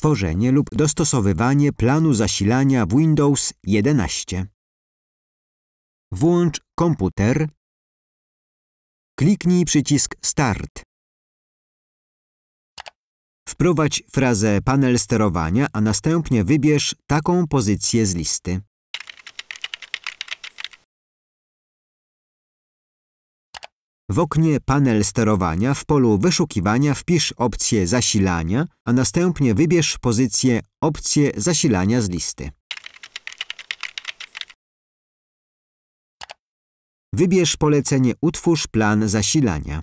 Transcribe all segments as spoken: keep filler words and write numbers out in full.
tworzenie lub dostosowywanie planu zasilania w Windows jedenaście. Włącz komputer. Kliknij przycisk Start. Wprowadź frazę panel sterowania, a następnie wybierz taką pozycję z listy. W oknie panel sterowania w polu wyszukiwania wpisz opcję zasilania, a następnie wybierz pozycję opcje zasilania z listy. Wybierz polecenie Utwórz plan zasilania.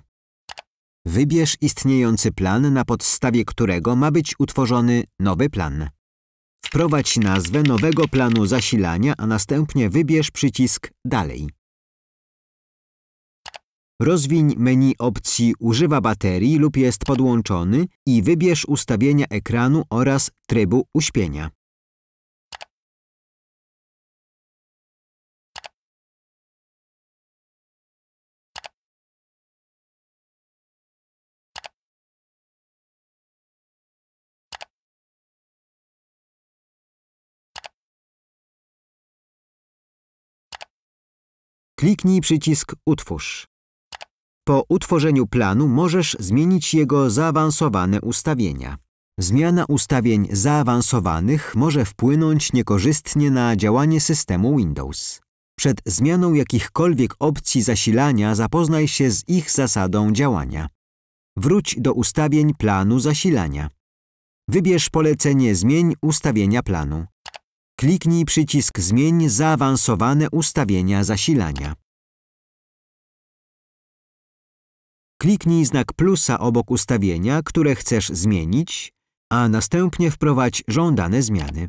Wybierz istniejący plan, na podstawie którego ma być utworzony nowy plan. Wprowadź nazwę nowego planu zasilania, a następnie wybierz przycisk Dalej. Rozwiń menu opcji Używa baterii lub jest podłączony i wybierz ustawienia ekranu oraz trybu uśpienia. Kliknij przycisk Utwórz. Po utworzeniu planu możesz zmienić jego zaawansowane ustawienia. Zmiana ustawień zaawansowanych może wpłynąć niekorzystnie na działanie systemu Windows. Przed zmianą jakichkolwiek opcji zasilania zapoznaj się z ich zasadą działania. Wróć do ustawień planu zasilania. Wybierz polecenie Zmień ustawienia planu. Kliknij przycisk Zmień zaawansowane ustawienia zasilania. Kliknij znak plusa obok ustawienia, które chcesz zmienić, a następnie wprowadź żądane zmiany.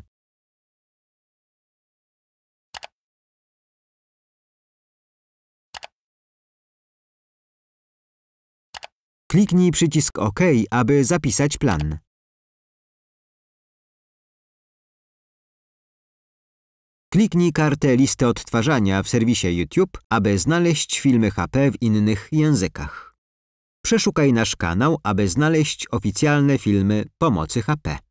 Kliknij przycisk OK, aby zapisać plan. Kliknij kartę listy odtwarzania w serwisie YouTube, aby znaleźć filmy H P w innych językach. Przeszukaj nasz kanał, aby znaleźć oficjalne filmy pomocy H P.